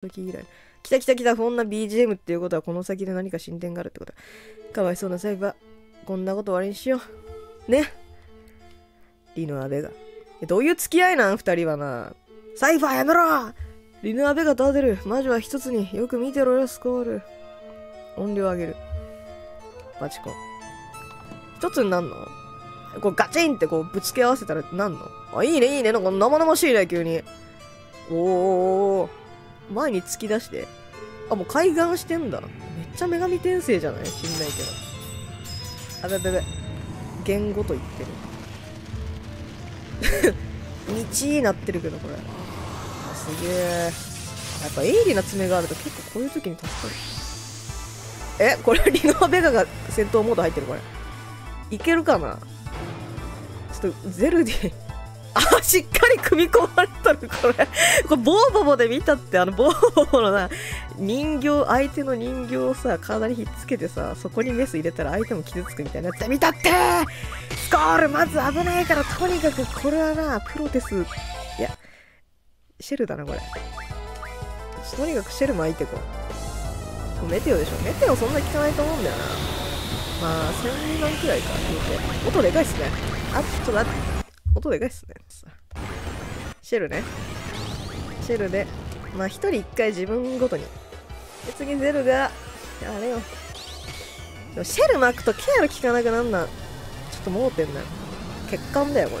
時以来。来た来た来た、不穏な BGM っていうことはこの先で何か進展があるってことだ。かわいそうなサイバー。こんなこと終わりにしよう。ね。リノアベガ。どういう付き合いなん二人はな。サイファーやめろ！リノアベガとアデル、魔女は一つによく見てろよ、スコール。音量上げる。バチコン。一つになんの？こうガチンってこうぶつけ合わせたらなんの？あ、いいねいいね。なんか生々しいね、急に。おーおーおー。前に突き出して。あ、もう開眼してんだ。めっちゃ女神転生じゃない？知んないけど。あべべべ。言語と言ってる。道になってるけどこれ、あ、すげえ。やっぱ鋭利な爪があると結構こういう時に助かる。え、これリノアベガが戦闘モード入ってる。これいけるかな。ちょっとゼルディあ、しっかり組み込まれたる。これボーボボで見たって、あのボーボボのな人形、相手の人形をさ体にひっつけてさ、そこにメス入れたら相手も傷つくみたいなやつ見たって。スコール、まず危ないから、とにかくこれはな、プロテス、いやシェルだなこれ。とにかくシェル巻いてこう。メテオでしょ。メテオそんな効かないと思うんだよな。まあ1000万くらいか。音でかいっすね。あ、ちょっと待って、音でかいっすね。シェルね。シェルで、まあ一人一回自分ごとに。で、次ゼルが、あれよ。でもシェル巻くとケアが効かなくなんな。ちょっと盲点だよ。欠陥だよ、こ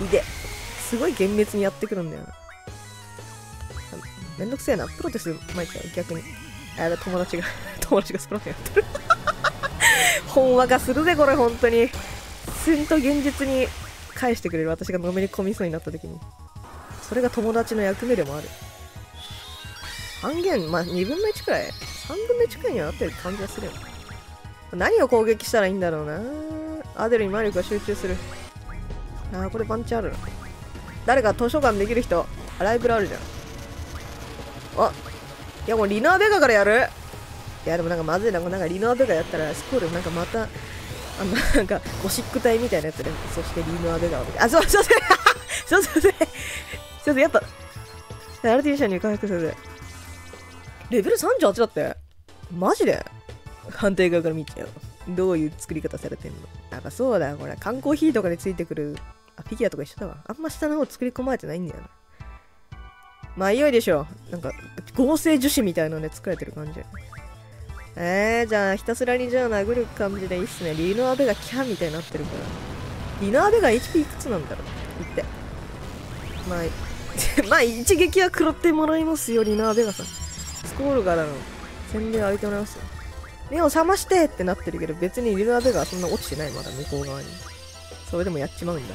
れ。いで。すごい厳密にやってくるんだよな。めんどくせえな。プロテス巻いちゃう、逆に。あれ、友達がスプラットやってる。ほんわかするぜ、これ、本当に。すんと現実に。返してくれる。私がのめり込みそうになった時に。それが友達の役目でもある。半減、まあ2分の1くらい、3分の1くらいにはなってる感じがするよ。何を攻撃したらいいんだろうな。アデルに魔力が集中する。ああ、これパンチあるな。誰か図書館できる人。ライブラあるじゃん。あ、いやもうリノアベガからやる。いやでもなんかまずいな。なんかリノアベガやったらスコールなんかまたあのなんかゴシック体みたいなやつで、そしてリノアベガを、あ、そうそうそうそうそうそうそうそう、やっぱアルティミシャに回復する。レベル38だって。マジで反対側から見ちゃう。どういう作り方されてんの。やっぱそうだよこれ。缶コーヒーとかでついてくる、あ、フィギュアとか一緒だわ。あんま下の方作り込まれてないんだよな。まあいよいでしょ。なんか合成樹脂みたいなので作られてる感じ。じゃあ、ひたすらにじゃあ殴る感じでいいっすね。リノアベガキャーみたいになってるから。リノアベガ HP いくつなんだろう言って。まあ、まあ、一撃は食らってもらいますよ、リノアベガさん。スコールからの洗礼を浴びてもらいますよ。目を覚ましてってなってるけど、別にリノアベガはそんな落ちてない、まだ向こう側に。それでもやっちまうんだ。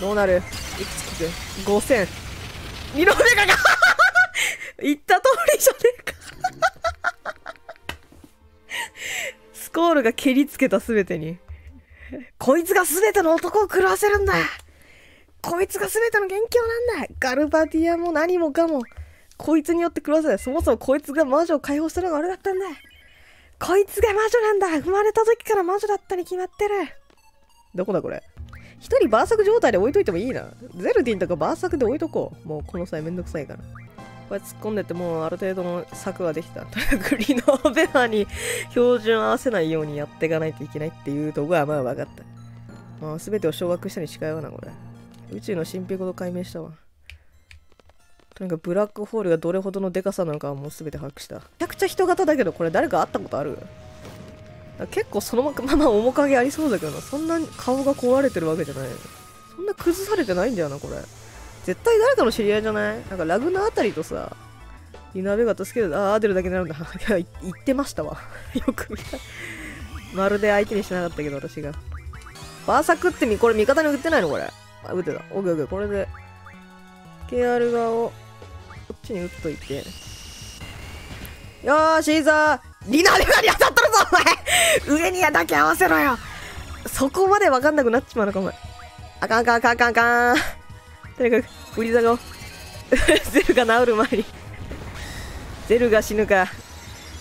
どうなる？いくつ聞く？ 5000。リノアベガが言った通りじゃねえか。スコールが蹴りつけた全てにこいつが全ての男を狂わせるんだ。こいつが全ての元凶なんだ。ガルバディアも何もかもこいつによって狂わせる。そもそもこいつが魔女を解放したのが俺だったんだ。こいつが魔女なんだ。生まれた時から魔女だったに決まってる。どこだこれ。一人バーサク状態で置いといてもいいな。ゼルディンとかバーサクで置いとこう。もうこの際めんどくさいから。これ突っ込んでってもうある程度の策はできた。とにかくリノベアに標準合わせないようにやっていかないといけないっていうとこはまあ分かった。まあ全てを掌握したに近いわな、これ。宇宙の神秘ごと解明したわ。とにかくブラックホールがどれほどのデカさなのかはもう全て把握した。めちゃくちゃ人型だけど、これ誰か会ったことある？結構そのまま面影ありそうだけどな。そんな顔が壊れてるわけじゃない。そんな崩されてないんだよな、これ。絶対誰かの知り合いじゃない？なんかラグナあたりとさ、リノアベガ助けて、あ、アデルだけになるんだ。言ってましたわ。よく見た。まるで相手にしてなかったけど、私が。バーサクってこれ味方に打ってないのこれ。あ、打てた。オッケーオッケー。これで、KR 側を、こっちに打っといて。よーし、いいぞー。リノアベガに当たっとるぞ、お前。上にだけ合わせろよ。そこまでわかんなくなっちまうのか、お前。あかんかんかんかんかん。とにかく、ブリザガを。ゼルが治る前に。ゼルが死ぬか、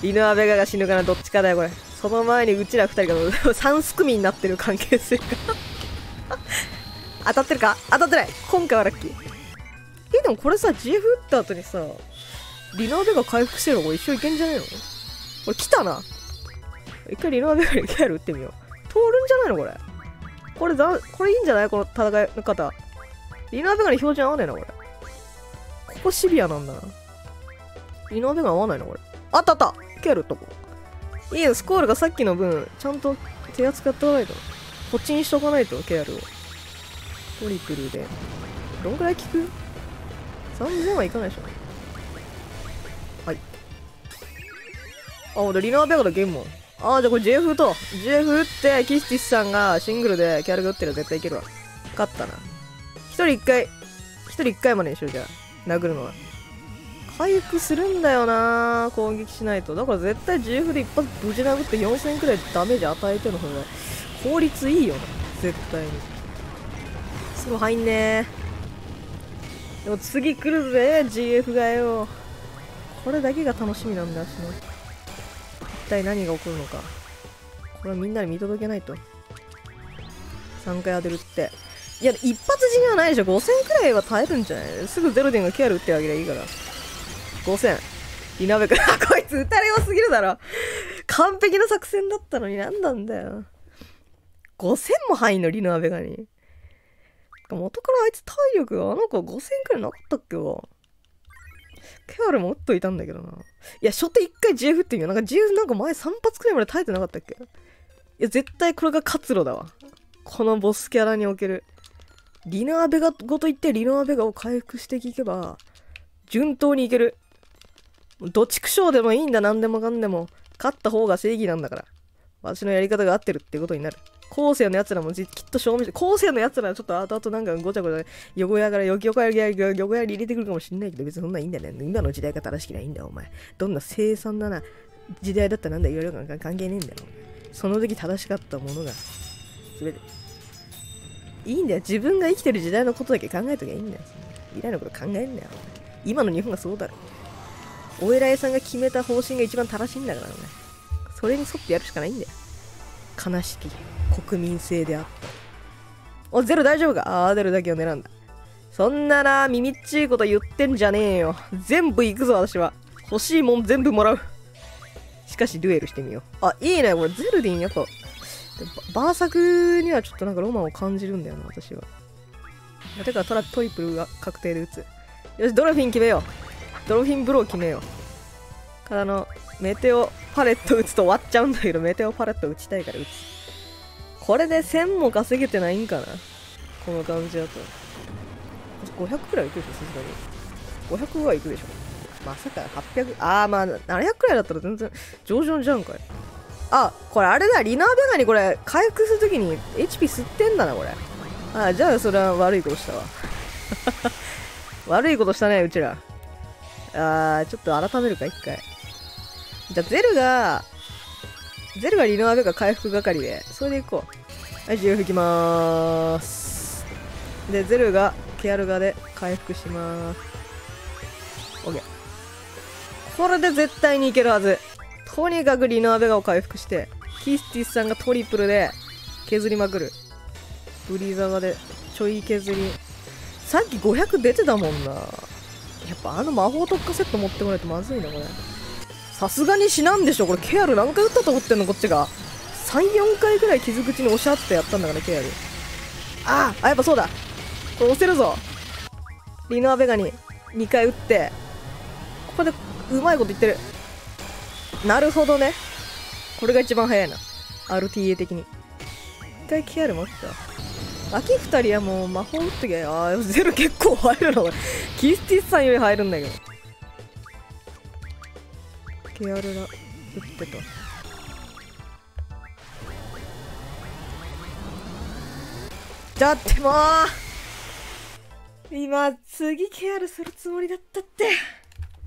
リノアベガが死ぬかな、どっちかだよ、これ。その前にうちら二人が、三すくみになってる関係性が。当たってるか？当たってない。今回はラッキー。ひどいでもこれさ、GF 打った後にさ、リナーベが回復してるのこれ一生いけんじゃねえの？これ来たな。一回リナーベガにギャル打ってみよう。通るんじゃないのこれ。これいいんじゃないこの戦い方。リナーベガに標準合わねえな、これ。ここシビアなんだな。リナーベガ合わないな、これ。あったあったギャル打っとこう。いいよ、スコールがさっきの分、ちゃんと手厚くやっておかないと。こっちにしとかないと、ケアルを。トリプルで。どんくらい効く ?3000 はいかないでしょ。はい。あ、俺、リナーベガとゲームも。ああ、じゃあこれ JF 打とう。JF 打って、キスティスさんがシングルでケアルが打ってるら絶対いけるわ。勝ったな。一人一回までにしよう、じゃあ。殴るのは。回復するんだよな攻撃しないと。だから絶対 GF で一発ぶち殴って4000くらいダメージ与えてるの方が効率いいよな、絶対に。すぐ入んねー。でも次来るぜ、GF がよ。これだけが楽しみなんだしな。一体何が起こるのか。これはみんなに見届けないと。3回当てるって。いや、一発死にはないでしょ。5000くらいは耐えるんじゃない？すぐゼロデンがケアル打ってあげりゃいいから。5000。リナベから、こいつ打たれよすぎるだろ。完璧な作戦だったのになんなんだよ。5000も入んの、リナベガに。元からあいつ体力が、あの子5000くらいなかったっけよ。ケアルも打っといたんだけどな。いや、初手1回 GF って言うよ。なんか GF なんか前3発くらいまで耐えてなかったっけ？いや、絶対これが活路だわ。このボスキャラにおける。リナベガごと言ってリナベガを回復していけば、順当にいける。どちくしょうでもいいんだ、何でもかんでも。勝った方が正義なんだから。わしのやり方が合ってるってことになる。後世の奴らもきっと証明して、後世の奴らはちょっと後々なんかごちゃごちゃ、横やから、横やり入れてくるかもしんないけど、別にそんなんいいんだよね。今の時代が正しきゃいいんだよ、お前。どんな凄惨な時代だったらなんだ、いろいろ関係ねえんだよ。その時正しかったものが、全て。いいんだよ。自分が生きてる時代のことだけ考えときゃいいんだよ。未来のこと考えんなよ。今の日本がそうだろ。お偉いさんが決めた方針が一番正しいんだからね。それに沿ってやるしかないんだよ。悲しき国民性であった。お、ゼロ大丈夫か？ああ、ゼロだけを狙うんだ。そんなな、みみっちいこと言ってんじゃねえよ。全部行くぞ、私は。欲しいもん全部もらう。しかし、デュエルしてみよう。あ、いいね、これ、ゼルディン、やっぱ、バーサクにはちょっとなんかロマンを感じるんだよな、私は。てか、トリプルが確定で打つ。よし、ドルフィン決めよう。ドルフィンブロー決めよう。からの、メテオパレット打つと終わっちゃうんだけど、メテオパレット打ちたいから打つ。これで1000も稼げてないんかな、この感じだと。500くらいいくでしょ、さすがに。500はいくでしょ。まさか800、あーまあ、700くらいだったら全然上々じゃんかい。あ、これあれだ、リナーベガにこれ、回復するときに HP 吸ってんだな、これ。あ、じゃあそれは悪いことしたわ。悪いことしたね、うちら。ちょっと改めるか、一回。じゃあ、ゼルがリノアベが回復係で、それでいこう。はい、GF いきまーす。で、ゼルがケアルガで回復しまーす。OK。これで絶対にいけるはず。とにかくリノアベガを回復して、キスティスさんがトリプルで削りまくる。ブリザガでちょい削り。さっき500出てたもんな。やっぱあの魔法特化セット持ってこないとまずいな、これ。さすがに死なんでしょ、これ。ケアル何回打ったと思ってんの、こっちが。3、4回くらい傷口に押し合ってやったんだから、ケアル。あ、やっぱそうだ。これ押せるぞ。リノアベガに2回打って、ここでうまいこと言ってる。なるほどね。これが一番早いな。RTA 的に。1回ケアル持った。秋2人はもう魔法打ってきゃ、ゼル結構入るな、これ。キスティスさんより入るんだけど。ケアルが打ってた。ちょっともう今、次ケアルするつもりだったって。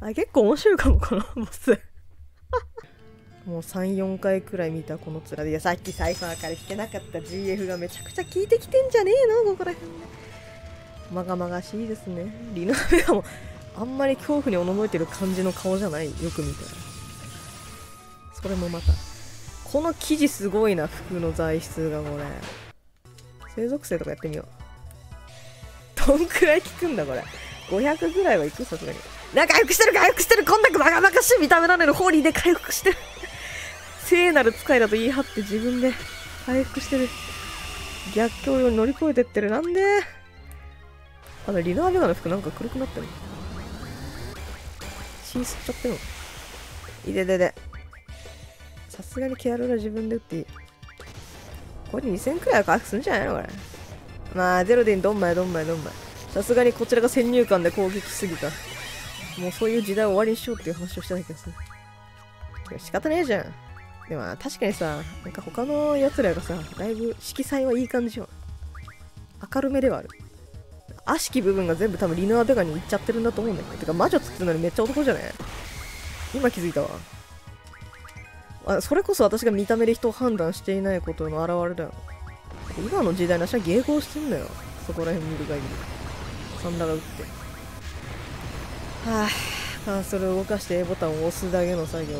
あ、結構面白いかも、このボス。もう3、4回くらい見たこの面で。いや、さっきサイファーから聞けなかった GF がめちゃくちゃ効いてきてんじゃねえの、ここら辺で。まがまがしいですね。リナベアもあんまり恐怖におののいてる感じの顔じゃない、よく見たら。それもまた。この生地すごいな、服の材質がこれ。生属性とかやってみよう。どんくらい効くんだ、これ。500ぐらいはいく、さすがに。回復してる、回復してる。こんなくまがまがしい見た目なのにホーリーで回復してる。聖なる使いだと言い張って自分で回復してる。逆境を乗り越えてってる。なんであのリナーベガの服なんか黒くなったね。血吸っちゃってるの。いででで。さすがにケアルラ自分で打っていい。これ2000くらいは回復するんじゃないのこれ。まあ、ゼロでどんまいどんまいどんまい。さすがにこちらが先入観で攻撃しすぎた。もうそういう時代を終わりにしようっていう話をしてたけどさ。仕方ねえじゃん。でも確かにさ、なんか他の奴らがさ、だいぶ色彩はいい感じよ。明るめではある。悪しき部分が全部多分リナーベガに行っちゃってるんだと思うんだけど。てか魔女作ってるのにめっちゃ男じゃね今気づいたわ。あ、それこそ私が見た目で人を判断していないことの表れだよ。今の時代の人は迎合してんだよ。そこら辺見る限り。サンダが打って。はぁ、カンソルを動かして A ボタンを押すだけの作業。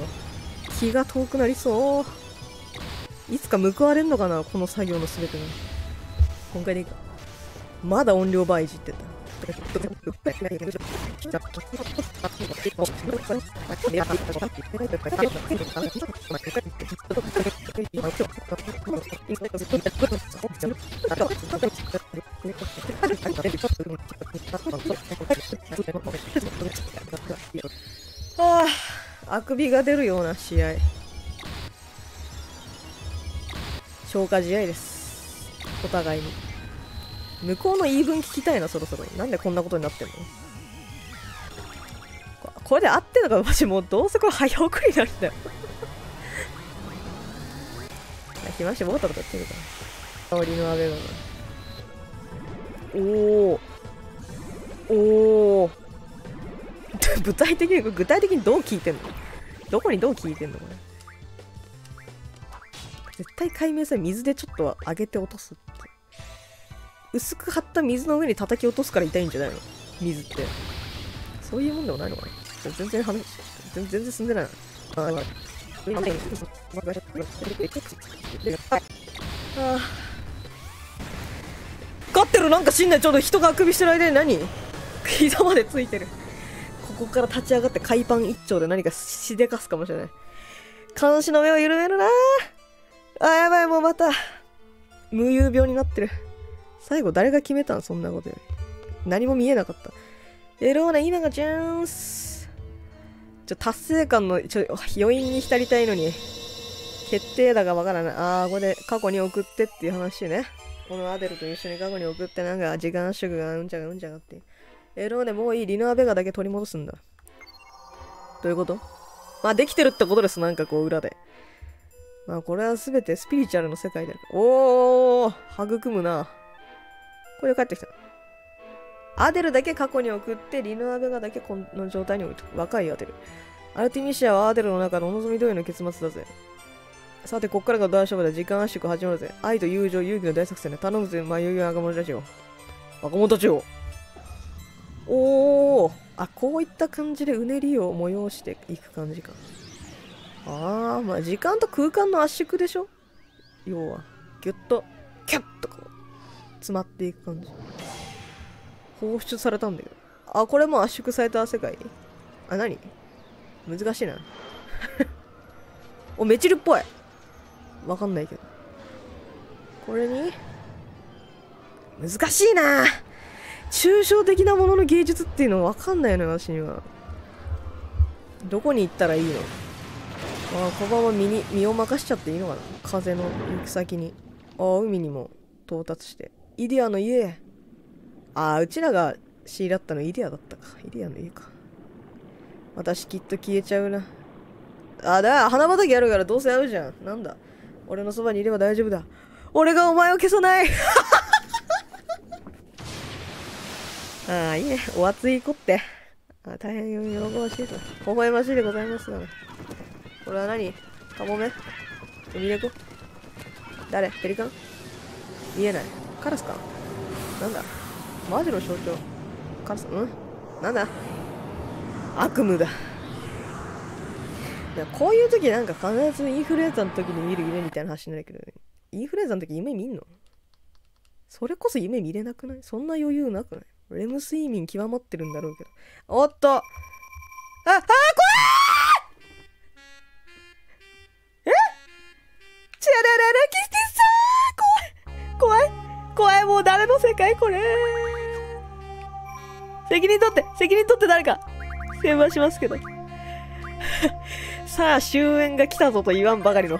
気が遠くなりそう。いつか報われんのかなこの作業の全てに。今回でいいか。まだ音量倍いじってた。はあ、あくびが出るような試合。消化試合です。お互いに。向こうの言い分聞きたいな、そろそろ。なんでこんなことになってんのこれで合ってんのか、マジもうどうせこれ早送りになるんだよ。暇してボタボタやってるから。香りのアベガの。おー。具体的にどう聞いてんのどこにどう聞いてんのこれ。絶対解明され、水でちょっと上げて落とすって。薄く張った水の上に叩き落とすから痛いんじゃないの水って。そういうもんでもないのかな全然進んでないな。ああ。勝ってるなんか死んない。ちょうど人があくびしてる間に何膝までついてる。ここから立ち上がって海パン一丁で何かしでかすかもしれない。監視の目を緩めるなー。あ、やばい、もうまた。無遊病になってる。最後誰が決めたんそんなことより。何も見えなかった。エローナ、今がチャンス。達成感の、余韻に浸りたいのに、決定打がわからない。あー、これで過去に送ってっていう話ね。このアデルと一緒に過去に送って、なんか時間主義がうんちゃがうんちゃがって。エローナ、もういい。リナーベガだけ取り戻すんだ。どういうこと?まあ、できてるってことです。なんかこう、裏で。まあ、これはすべてスピリチュアルの世界である。おー、育むな。これで帰ってきた。アデルだけ過去に送って、リナーベガだけこの状態に置いとく。若いアデル。アルティミシアはアデルの中のお望み通りの結末だぜ。さて、こっからが大勝負だ。時間圧縮始まるぜ。愛と友情、勇気の大作戦だ。頼むぜ、迷いの若者たちよ。若者たちよ。おー。あ、こういった感じでうねりを催していく感じか。あー、まあ時間と空間の圧縮でしょ?要は、ぎゅっと、キュッとこう、詰まっていく感じ。放出されたんだけど。あ、これも圧縮された世界。あ、何?難しいな。お、メチルっぽい。わかんないけど。これに?難しいな。抽象的なものの芸術っていうのわかんないのよ、私には。どこに行ったらいいの?あ、このまま身を任しちゃっていいのかな?風の行く先に。あ、海にも到達して。イディアの家へ。ああ、うちらが強いらったのイディアだったか。イディアの家か。私きっと消えちゃうな。あ、だ、花畑あるからどうせ会うじゃん。なんだ。俺のそばにいれば大丈夫だ。俺がお前を消さない。ああ、いいね。お熱い子って。あ、大変喜ばしいと。微笑ましいでございますが、ね。これは何?カモメ?海猫?誰?ペリカン?見えない。カラスか?なんだ?マジの象徴。カラス、うん?なんだ?悪夢だ。いや、こういう時なんか必ずインフルエンザの時に見る夢みたいな話になるけどね。インフルエンザの時夢見んの?それこそ夢見れなくない?そんな余裕なくない?レム睡眠極まってるんだろうけど。おっと、あ、怖い。え？チャラララキスティさー、怖い怖い怖い、もう誰の世界これ。責任取って誰か電話しますけど。さあ終焉が来たぞと言わんばかりの。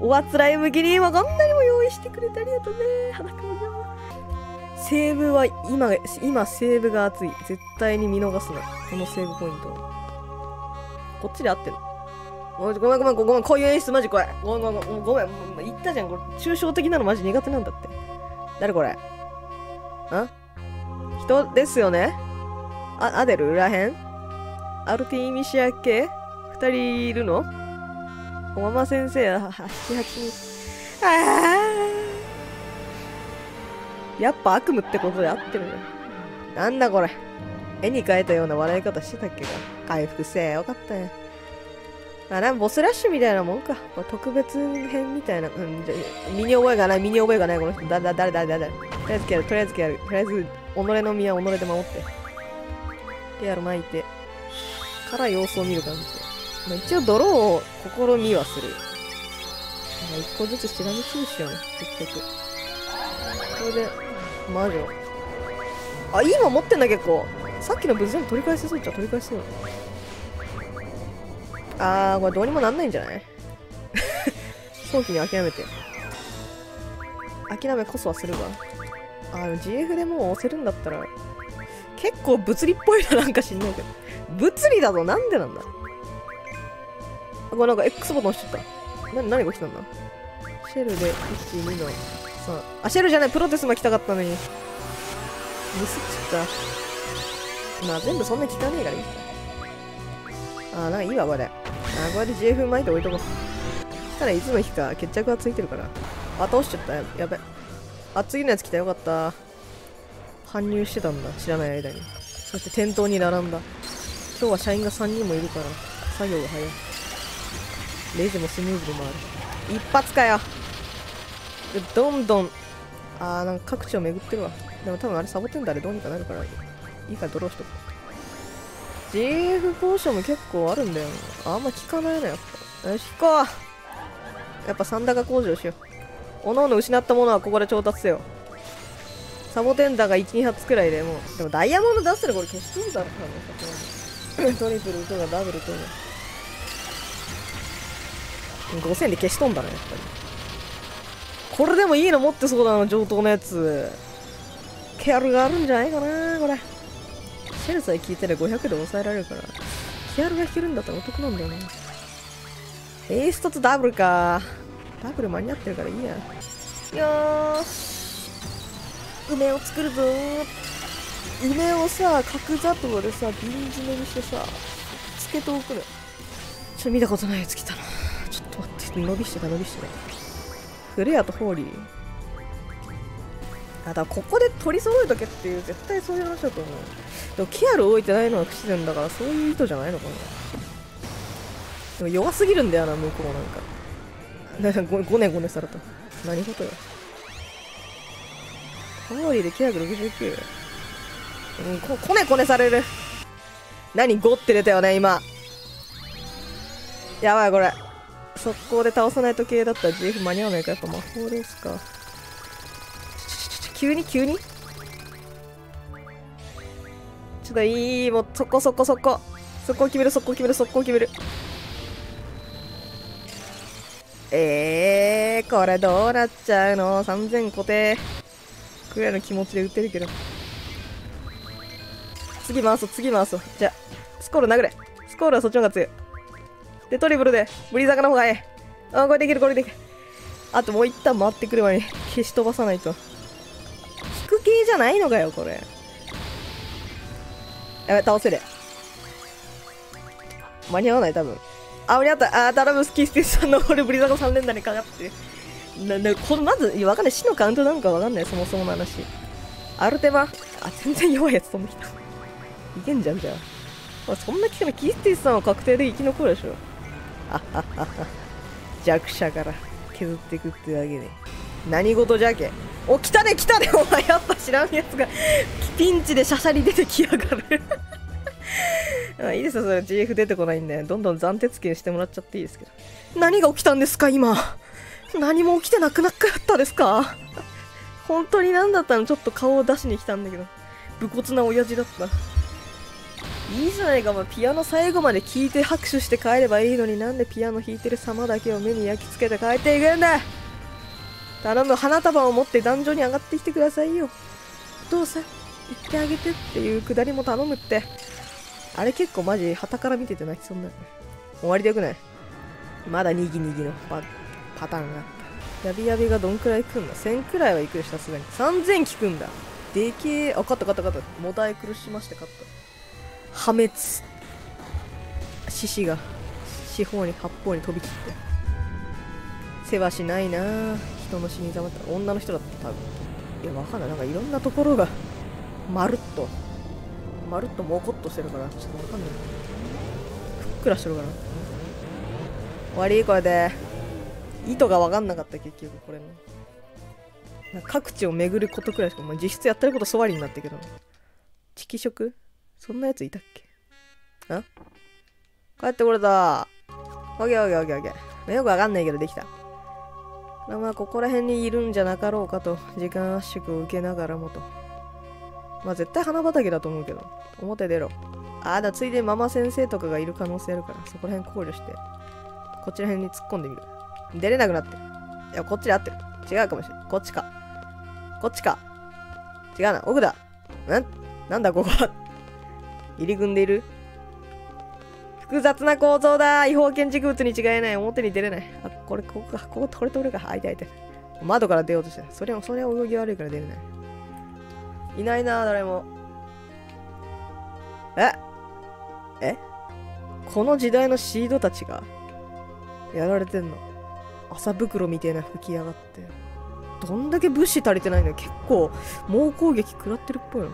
おあつらい向きに今こんなにも用意してくれてありがとうね。裸もよ。セーブは今セーブが熱い。絶対に見逃すな。このセーブポイント。こっちで合ってる。ごめん、こういう演出マジ怖い。ごめん、言ったじゃん。これ抽象的なのマジ苦手なんだって。誰これ？あ？人ですよね？あ、アデルらへん？アルティミシア系？二人いるの？おまま先生は88。やっぱ悪夢ってことで合ってるね。なんだこれ、絵に描いたような笑い方してたっけか。回復せえよかったよ。あらボスラッシュみたいなもんか。これ特別編みたいな。うん、じゃ身に覚えがないこの人。誰。とりあえず己の身は己で守って手ある巻いてから様子を見る感じで。まあ、一応泥を試みはする。一個ずつしらみつぶしよね、結局。これで、魔女。あ、今持ってんだ結構。さっきの無事全部取り返せそうっちゃ取り返せそう。あー、これどうにもなんないんじゃない？早期に諦めて。諦めこそはするわ。GF でもう押せるんだったら、結構物理っぽいな、なんか知んないけど。物理だぞ、なんでなんだ。これなんか X ボタン押しちゃった。何が起きたんだ？シェルで、1、2の3。あ、シェルじゃない、プロテスマ来たかったのに。ミスっちゃった。まあ全部そんな効かねえからいいか。あ、なんかいいわ、これ。これで GF 巻いて置いとこう。そしたらいつの日か決着がついてるから。あ、倒しちゃった。やべ。あ、次のやつ来た。よかった。搬入してたんだ。知らない間に。そして店頭に並んだ。今日は社員が3人もいるから、作業が早い。レジもスムーズで回る。一発かよ。どんどん。あー、なんか各地を巡ってるわ。でも多分あれサボテンだ、あれどうにかなるから。いいからドローしとく。GF ポーションも結構あるんだよ、ね。あんま効かないな、やっぱ。よし、引こう。やっぱ三高工場しよう。おのおの失ったものはここで調達せよ。サボテンダが1、2発くらいでもう。でもダイヤモンド出したらこれ消しとんだろうな、トリプルとかダブルとか。5000で消しとんだね、やっぱり。これでもいいの持ってそうだな、上等なやつ。ケアルがあるんじゃないかな、これ。シェルさえ効いてる500で抑えられるから。ケアルが引けるんだったらお得なんだよね。エース凸ダブルか。ダブル間に合ってるからいいや。よし。梅を作るぞ。梅をさ、角砂糖でさ、瓶詰めにしてさ、つけておくの。ちょっと見たことないやつ来たな。伸びしてた。フレアとホーリー。あ、だからここで取り揃えとけっていう、絶対そういう話だと思う。でも、ケアル置いてないのは不自然だから、そういう意図じゃないのかな。でも、弱すぎるんだよな、向こうなんか。ごねされた。何事よ。ホーリーでケアル69。うん、こねされる。何、5って出たよね、今。やばい、これ。速攻で倒さないと系だったら GF 間に合わないから、やっぱ魔法ですか。急にちょっといい、もう速攻決める。これどうなっちゃうの。3000固定くらいの気持ちで打てるけど。次回そう。じゃあスコール殴れ。スコールはそっちの方が強い。で、トリブルで、ブリザーカの方がいい。あ、これできる。あともう一旦回ってくる前に消し飛ばさないと。引く系じゃないのかよ、これ。やべ、倒せる。間に合わない、多分。あ、間に合った。あ、頼む、スキースティスさんの俺、ブリザーカ3連打にかかって。このまず、わかんない。死のカウントなんかわかんない、そもそもの話。アルテマ。あ、全然弱いやつ飛んできた。いけんじゃん、じゃあ。そんな聞かない。キースティスさんは確定で生き残るでしょ。弱者から削っていくってわけで、何事じゃけ。お、来たで来たで、お前やっぱ知らんやつがピンチでシャシャリ出てきやがるあ、いいですよそれ、 GF 出てこないんでどんどん斬鉄拳してもらっちゃっていいですけど。何が起きたんですか今、何も起きてなくなったですか本当に何だったの、ちょっと顔を出しに来たんだけど武骨な親父だった。いいじゃないか、まあ、ピアノ最後まで聴いて拍手して帰ればいいのに、なんでピアノ弾いてる様だけを目に焼き付けて帰っていくんだ。頼む、花束を持って壇上に上がってきてくださいよ。お父さん言ってあげてっていうくだりも頼むって。あれ結構マジ旗から見てて泣きそうになる。終わりでよくない、まだにぎにぎのパターンがあった。やびやびがどんくらいくんだ、1000くらいはいくよさすがに。3000効くんだ、でけえ。あ、勝った勝った勝った、もたえ苦しまして勝った。破滅、獅子が四方に八方に飛び散って。世話しないなぁ、人の死にざまって。女の人だった多分。いやわかんない、なんかいろんなところがまるっとまるっともこっとしてるから、ちょっとわかんない、ふっくらしてるから。終わりこれで。意図がわかんなかった結局これの。各地を巡ることくらいしか、まあ、実質やってることそわりになったけど。チキ食そんなやついたっけ。あ、帰ってこれだ。オッケーオッケーオッケーオッケー。よくわかんないけどできた。まあここら辺にいるんじゃなかろうかと、時間圧縮を受けながらもと。まあ絶対花畑だと思うけど、表出ろ。ああ、だついでママ先生とかがいる可能性あるから、そこら辺考慮してこっちら辺に突っ込んでみる。出れなくなってる。いやこっちで合ってる、違うかもしれない。こっちか。こっちか。違うな。奥だ。なんだここは。入り組んでいる。複雑な構造だ。違法建築物に違いない。表に出れない。あ、これ、ここか。ここ、これと俺か。あいたいた。窓から出ようとした。それは泳ぎ悪いから出れない。いないな、誰も。えこの時代のシードたちがやられてんの。麻袋みたいな吹き上がって、どんだけ物資足りてないの。結構猛攻撃食らってるっぽいの。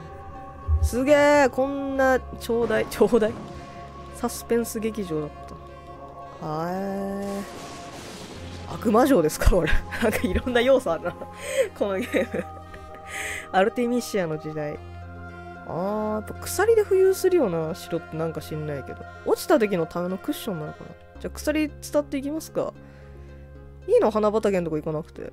すげえ、こんなちょうだいサスペンス劇場だった。はえ、悪魔城ですかこれなんかいろんな要素あるなこのゲームアルテミシアの時代。やっぱ鎖で浮遊するような城ってなんか知んないけど、落ちた時のためのクッションなのかな。じゃあ鎖伝っていきますか。いいの、花畑のとこ行かなくて。